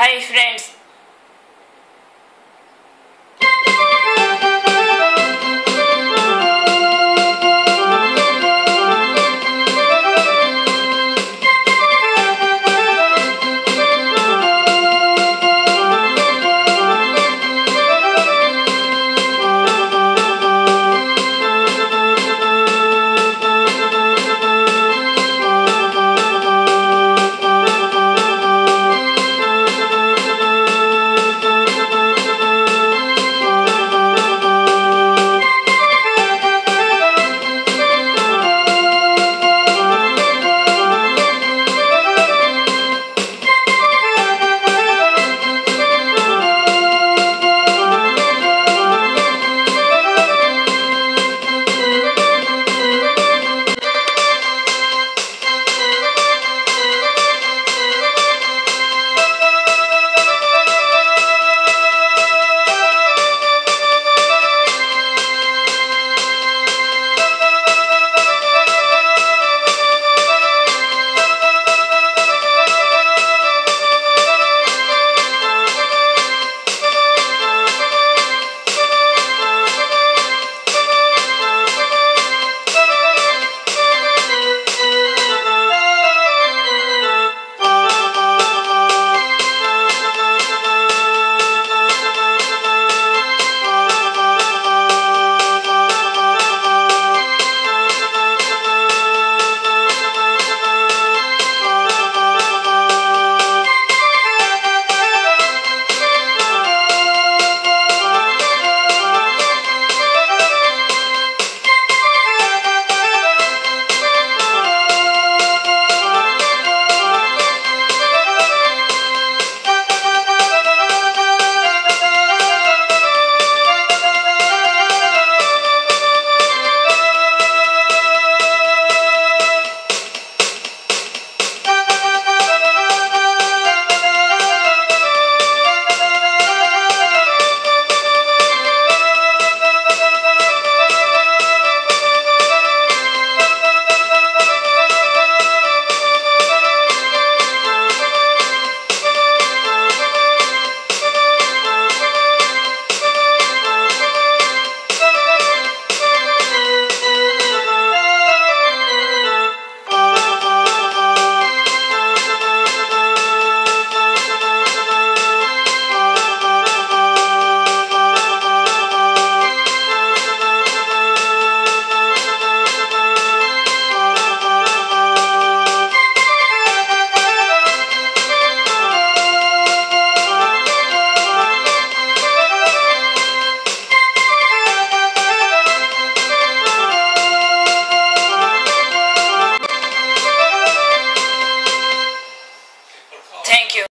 Hi friends,